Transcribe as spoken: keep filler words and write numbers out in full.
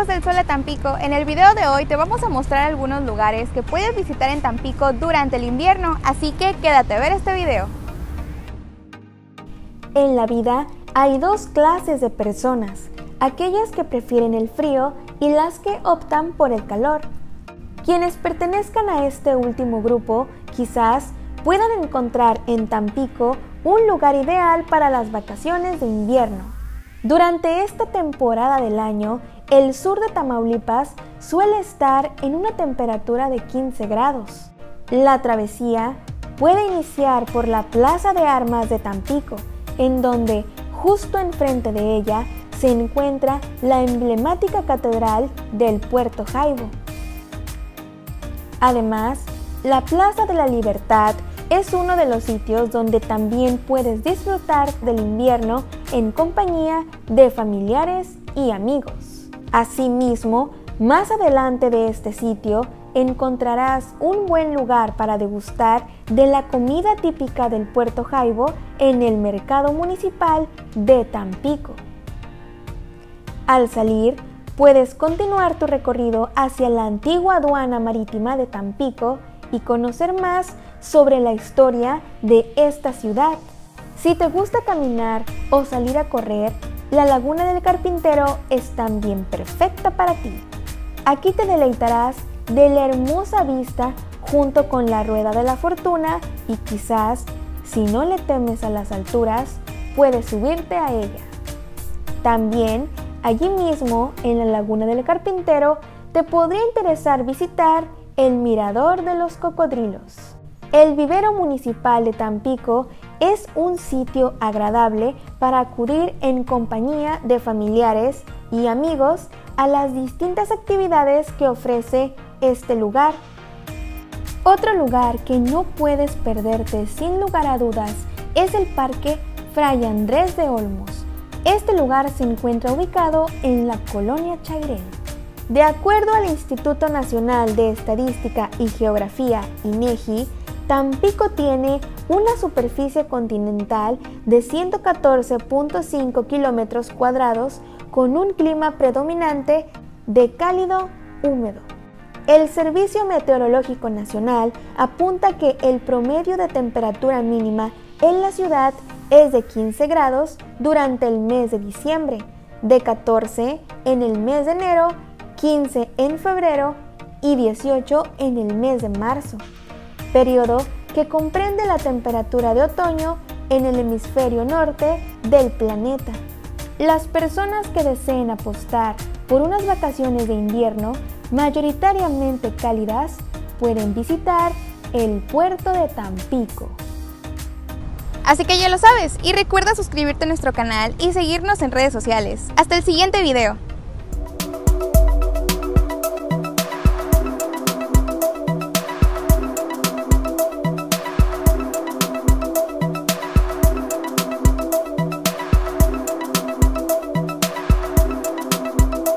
amigos del Sol de Tampico, en el video de hoy te vamos a mostrar algunos lugares que puedes visitar en Tampico durante el invierno, así que quédate a ver este video. En la vida hay dos clases de personas, aquellas que prefieren el frío y las que optan por el calor. Quienes pertenezcan a este último grupo quizás puedan encontrar en Tampico un lugar ideal para las vacaciones de invierno. Durante esta temporada del año, el sur de Tamaulipas suele estar en una temperatura de quince grados. La travesía puede iniciar por la Plaza de Armas de Tampico, en donde justo enfrente de ella se encuentra la emblemática Catedral del Puerto Jaibo. Además, la Plaza de la Libertad es uno de los sitios donde también puedes disfrutar del invierno en compañía de familiares y amigos. Asimismo, más adelante de este sitio encontrarás un buen lugar para degustar de la comida típica del Puerto Jaibo en el mercado municipal de Tampico. Al salir, puedes continuar tu recorrido hacia la antigua aduana marítima de Tampico y conocer más sobre la historia de esta ciudad. Si te gusta caminar o salir a correr, la Laguna del Carpintero es también perfecta para ti. Aquí te deleitarás de la hermosa vista junto con la Rueda de la Fortuna y quizás, si no le temes a las alturas, puedes subirte a ella. También, allí mismo, en la Laguna del Carpintero, te podría interesar visitar el Mirador de los Cocodrilos. El vivero municipal de Tampico es un sitio agradable para acudir en compañía de familiares y amigos a las distintas actividades que ofrece este lugar. Otro lugar que no puedes perderte sin lugar a dudas es el Parque Fray Andrés de Olmos. Este lugar se encuentra ubicado en la Colonia Chairén. De acuerdo al Instituto Nacional de Estadística y Geografía, INEGI, Tampico tiene una superficie continental de ciento catorce punto cinco kilómetros cuadrados con un clima predominante de cálido húmedo. El Servicio Meteorológico Nacional apunta que el promedio de temperatura mínima en la ciudad es de quince grados durante el mes de diciembre, de catorce en el mes de enero, quince en febrero y dieciocho en el mes de marzo, periodo que comprende la temperatura de otoño en el hemisferio norte del planeta. Las personas que deseen apostar por unas vacaciones de invierno mayoritariamente cálidas pueden visitar el puerto de Tampico. Así que ya lo sabes, y recuerda suscribirte a nuestro canal y seguirnos en redes sociales. Hasta el siguiente video.